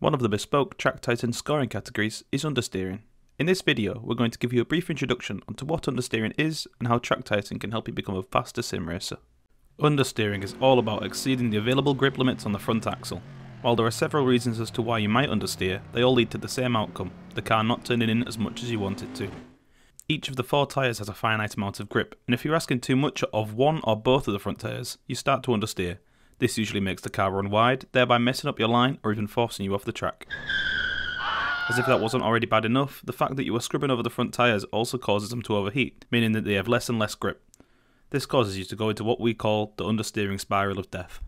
One of the bespoke Track Titan scoring categories is understeering. In this video, we're going to give you a brief introduction onto what understeering is and how Track Titan can help you become a faster sim racer. Understeering is all about exceeding the available grip limits on the front axle. While there are several reasons as to why you might understeer, they all lead to the same outcome, the car not turning in as much as you want it to. Each of the four tyres has a finite amount of grip, and if you're asking too much of one or both of the front tyres, you start to understeer. This usually makes the car run wide, thereby messing up your line or even forcing you off the track. As if that wasn't already bad enough, the fact that you are scrubbing over the front tyres also causes them to overheat, meaning that they have less and less grip. This causes you to go into what we call the understeering spiral of death.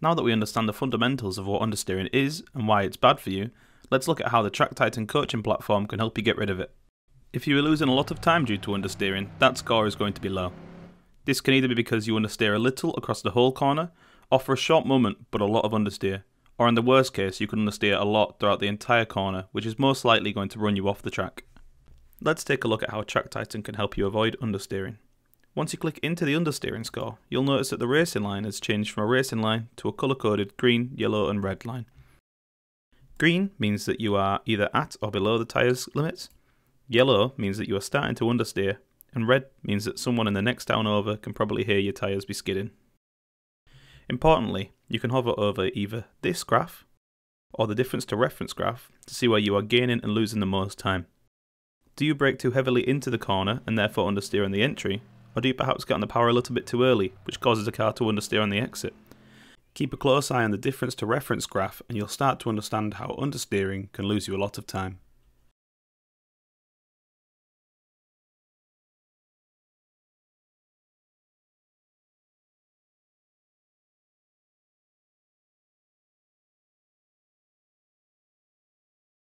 Now that we understand the fundamentals of what understeering is and why it's bad for you, let's look at how the Track Titan coaching platform can help you get rid of it. If you are losing a lot of time due to understeering, that score is going to be low. This can either be because you understeer a little across the whole corner, or for a short moment but a lot of understeer, or in the worst case you can understeer a lot throughout the entire corner, which is most likely going to run you off the track. Let's take a look at how Track Titan can help you avoid understeering. Once you click into the understeering score, you'll notice that the racing line has changed from a racing line to a colour-coded green, yellow and red line. Green means that you are either at or below the tyres limits, yellow means that you are starting to understeer, and red means that someone in the next town over can probably hear your tyres be skidding. Importantly, you can hover over either this graph or the difference to reference graph to see where you are gaining and losing the most time. Do you brake too heavily into the corner and therefore understeer on the entry? Or do you perhaps get on the power a little bit too early, which causes the car to understeer on the exit? Keep a close eye on the difference to reference graph and you'll start to understand how understeering can lose you a lot of time.